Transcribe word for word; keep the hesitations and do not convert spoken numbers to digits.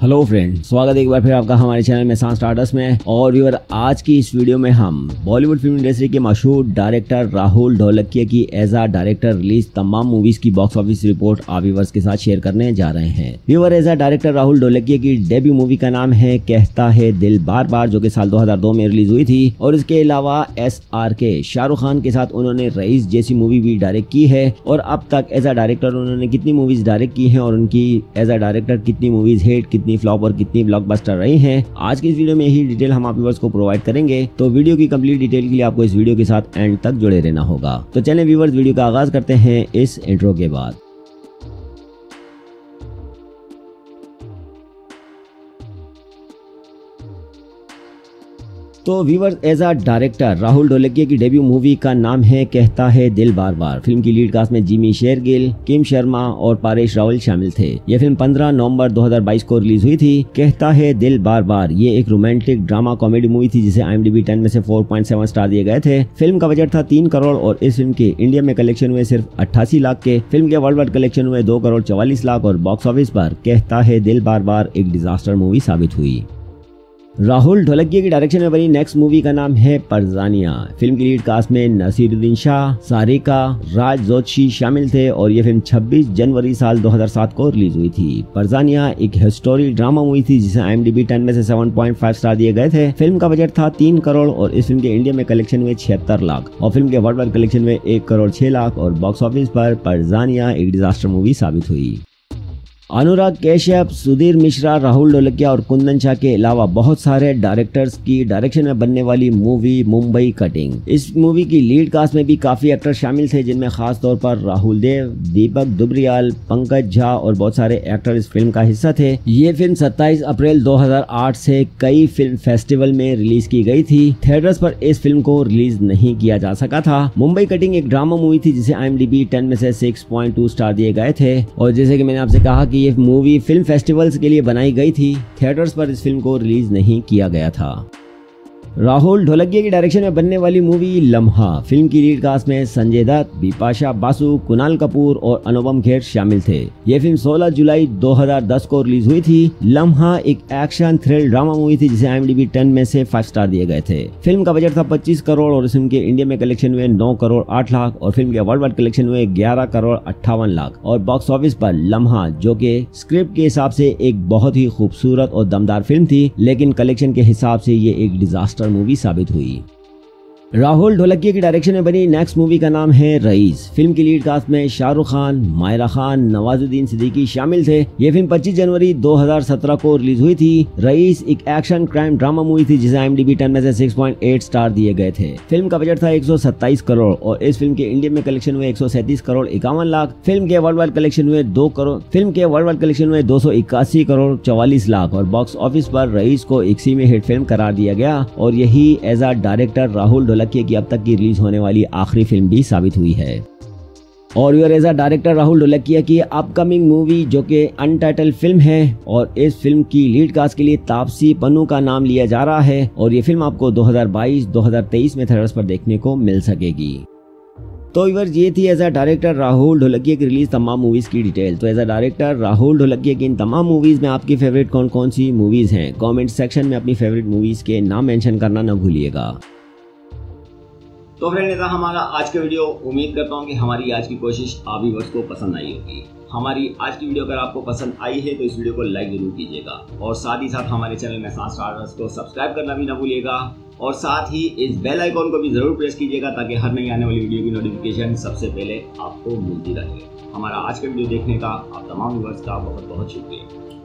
Hello friend, स्वागत है एक बार फिर आपका हमारे चैनल में सांस स्टार्टर्स में। और व्यूअर, आज की इस वीडियो में हम बॉलीवुड फिल्म इंडस्ट्री के मशहूर डायरेक्टर राहुल ढोलकिया की एज आ डायरेक्टर रिलीज तमाम मूवीज की बॉक्स ऑफिस रिपोर्ट आप व्यूअर्स के साथ शेयर करने जा रहे हैं। Viewer, as a director Rahul Dholakia की डेब्यू मूवी का नाम है कहता है दिल बार बार, जो की साल दो हजार दो में रिलीज हुई थी। और इसके अलावा एस आर के शाहरुख खान के साथ उन्होंने रईस जैसी मूवी भी डायरेक्ट की है। और अब तक एज आ डायरेक्टर उन्होंने कितनी मूवीज डायरेक्ट की है और उनकी एज आ डायरेक्टर कितनी मूवीज हिट, कितनी फ्लॉप और कितनी ब्लॉकबस्टर रही हैं, आज की इस वीडियो में ही डिटेल हम आप व्यूअर्स को प्रोवाइड करेंगे। तो वीडियो की कंप्लीट डिटेल के लिए आपको इस वीडियो के साथ एंड तक जुड़े रहना होगा। तो चलें व्यूअर्स, वीडियो का आगाज करते हैं इस इंट्रो के बाद। तो viewers, as a director Rahul Dholakia की डेब्यू मूवी का नाम है कहता है दिल बार बार। फिल्म की लीड कास्ट में जीमी शेरगिल, किम शर्मा और पारेश रावल शामिल थे। यह फिल्म पंद्रह नवंबर दो हजार बाईस को रिलीज हुई थी। कहता है दिल बार बार ये एक रोमांटिक ड्रामा कॉमेडी मूवी थी जिसे आईएमडीबी टेन में से चार पॉइंट सात स्टार दिए गए थे। फिल्म का बजट था तीन करोड़ और इस फिल्म के इंडिया में कलेक्शन हुए सिर्फ अट्ठासी लाख के। फिल्म के वर्ल्ड वाइड कलेक्शन हुए दो करोड़ चवालीस लाख और बॉक्स ऑफिस पर कहता है दिल बार बार एक डिजास्टर मूवी साबित हुई। राहुल ढोलकिया की डायरेक्शन में बनी नेक्स्ट मूवी का नाम है परजानिया। फिल्म की लीड कास्ट में नसीरुद्दीन शाह, सारिका, राज जोशी शामिल थे। और ये फिल्म छब्बीस जनवरी साल दो हजार सात को रिलीज हुई थी। परजानिया एक हिस्टोरिक ड्रामा मूवी थी जिसे आईएमडीबी टेन में से सात पॉइंट पाँच स्टार दिए गए थे। फिल्म का बजट था तीन करोड़ और इस फिल्म के इंडिया में कलेक्शन हुए छिहत्तर लाख और फिल्म के वर्ल्ड वाइड कलेक्शन में एक करोड़ छह लाख और बॉक्स ऑफिस पर परजानिया एक डिजास्टर मूवी साबित हुई। अनुराग कैश्यप, सुधीर मिश्रा, राहुल ढोलकिया और कुंदन झा के अलावा बहुत सारे डायरेक्टर्स की डायरेक्शन में बनने वाली मूवी मुंबई कटिंग। इस मूवी की लीड कास्ट में भी काफी एक्टर शामिल थे जिनमें खास तौर पर राहुल देव, दीपक दुबरियाल, पंकज झा और बहुत सारे एक्टर इस फिल्म का हिस्सा थे। ये फिल्म सत्ताईस अप्रैल दो हजार आठ से कई फिल्म फेस्टिवल में रिलीज की गई थी। थिएटर्स पर इस फिल्म को रिलीज नहीं किया जा सका था। मुंबई कटिंग एक ड्रामा मूवी थी जिसे आईएमडीबी टेन में से सिक्स पॉइंट टू स्टार दिए गए थे। और जैसे कि मैंने आपसे कहा, ये मूवी फिल्म फेस्टिवल्स के लिए बनाई गई थी। थिएटर्स पर इस फिल्म को रिलीज नहीं किया गया था। राहुल ढोलकिया की डायरेक्शन में बनने वाली मूवी लम्हा। फिल्म की लीड कास्ट में संजय दत्त, बिपाशा बासु, कुणाल कपूर और अनुपम खेर शामिल थे। यह फिल्म सोलह जुलाई दो हजार दस को रिलीज हुई थी। लम्हा एक एक्शन थ्रिल ड्रामा मूवी थी जिसे आईएमडीबी टेन में से पाँच स्टार दिए गए थे। फिल्म का बजट था पच्चीस करोड़ और इस फिल्म के इंडिया में कलेक्शन हुए नौ करोड़ आठ लाख और फिल्म के वर्ल्ड वाइड कलेक्शन हुए ग्यारह करोड़ अट्ठावन लाख और बॉक्स ऑफिस पर लम्हा, जो के स्क्रिप्ट के हिसाब से एक बहुत ही खूबसूरत और दमदार फिल्म थी, लेकिन कलेक्शन के हिसाब से ये एक डिजास्टर मूवी साबित हुई। राहुल ढोलकिया की डायरेक्शन में बनी नेक्स्ट मूवी का नाम है रईस। फिल्म की लीड कास्ट में शाहरुख खान, मायरा खान, नवाजुद्दीन सिद्दीकी शामिल थे। यह फिल्म पच्चीस जनवरी दो हजार सत्रह को रिलीज हुई थी। रईस एक एक्शन क्राइम ड्रामा मूवी थी जिसे आईएमडीबी टेन में से छह पॉइंट आठ स्टार दिए गए थे। फिल्म का बजट था एक सौ सत्ताईस करोड़ और इस फिल्म के इंडिया में कलेक्शन हुए एक सौ सैंतीस करोड़ इक्यावन लाख। फिल्म के वर्ल्ड वाइड कलेक्शन हुए दो करोड़ फिल्म के वर्ल्ड वाइड कलेक्शन हुए दो सौ इक्यासी करोड़ चौवालीस लाख और बॉक्स ऑफिस पर रईस को इसी में हिट फिल्म करार दिया गया। और यही as a director Rahul Dholakia की अब तक की रिलीज होने वाली आखिरी फिल्म भी साबित हुई है। और viewer, as a director Rahul Dholakia की अपकमिंग मूवी जो कि अनटाइटल्ड फिल्म है और इस फिल्म की लीड कास्ट के लिए तापसी पन्नू का नाम लिया जा रहा है। और ये फिल्म आपको दो हजार बाईस दो हजार तेईस में थिएटर्स पर देखने को मिल सकेगी। तो व्यूअर्स, ये थी as a director Rahul Dholakia की रिलीज तमाम मूवीज की डिटेल। तो as a director Rahul Dholakia की इन तमाम मूवीज में आपकी फेवरेट कौन कौन सी मूवीज हैं, कॉमेंट सेक्शन में अपनी फेवरेट मूवीज के नाम मेंशन करना न भूलिएगा। तो फ्रेंड, ये था हमारा आज का वीडियो। उम्मीद करता हूँ कि हमारी आज की कोशिश आप व्यूअर्स को पसंद आई होगी। हमारी आज की वीडियो अगर आपको पसंद आई है तो इस वीडियो को लाइक जरूर कीजिएगा और साथ ही साथ हमारे चैनल में सांस स्टार्टर्स को सब्सक्राइब करना भी ना भूलिएगा। और साथ ही इस बेल आइकॉन को भी जरूर प्रेस कीजिएगा ताकि हर नई आने वाली वीडियो की नोटिफिकेशन सबसे पहले आपको मिलती रहे। हमारा आज का वीडियो देखने का आप तमाम व्यूअर्स का बहुत बहुत शुक्रिया।